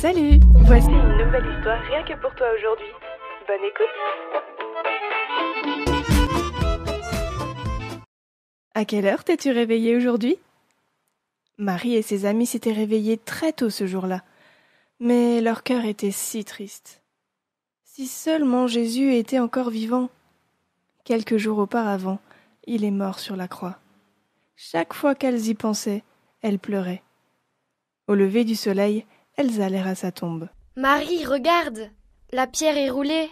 Salut! Voici une nouvelle histoire rien que pour toi aujourd'hui. Bonne écoute! À quelle heure t'es-tu réveillée aujourd'hui? Marie et ses amis s'étaient réveillés très tôt ce jour-là, mais leur cœur était si triste. Si seulement Jésus était encore vivant! Quelques jours auparavant, il est mort sur la croix. Chaque fois qu'elles y pensaient, elles pleuraient. Au lever du soleil, elles allèrent à sa tombe. « Marie, regarde, la pierre est roulée,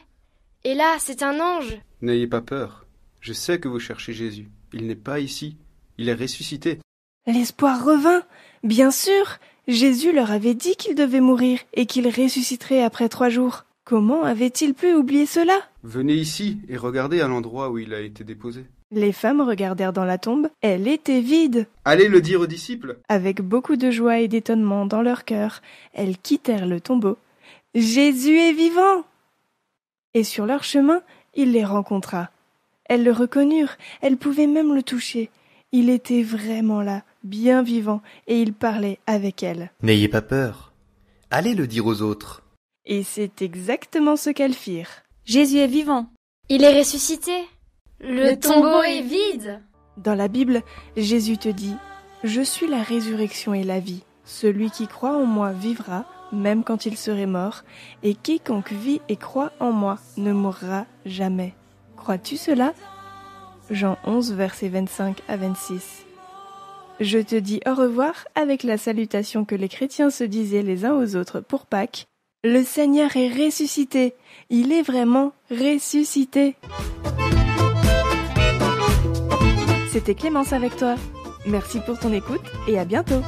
et là, c'est un ange. »« N'ayez pas peur, je sais que vous cherchez Jésus, il n'est pas ici, il est ressuscité. » L'espoir revint, bien sûr, Jésus leur avait dit qu'il devait mourir et qu'il ressusciterait après 3 jours. Comment avait-il pu oublier cela? Venez ici et regardez à l'endroit où il a été déposé. Les femmes regardèrent dans la tombe, elle était vide. Allez le dire aux disciples. Avec beaucoup de joie et d'étonnement dans leur cœur, elles quittèrent le tombeau. Jésus est vivant! Et sur leur chemin, il les rencontra. Elles le reconnurent, elles pouvaient même le toucher. Il était vraiment là, bien vivant, et il parlait avec elles. N'ayez pas peur, allez le dire aux autres. Et c'est exactement ce qu'elles firent. Jésus est vivant. Il est ressuscité. Le tombeau est vide. Dans la Bible, Jésus te dit « Je suis la résurrection et la vie. Celui qui croit en moi vivra, même quand il serait mort, et quiconque vit et croit en moi ne mourra jamais. » Crois-tu cela? Jean 11, versets 25 à 26. Je te dis au revoir avec la salutation que les chrétiens se disaient les uns aux autres pour Pâques. Le Seigneur est ressuscité, il est vraiment ressuscité. C'était Clémence avec toi. Merci pour ton écoute et à bientôt.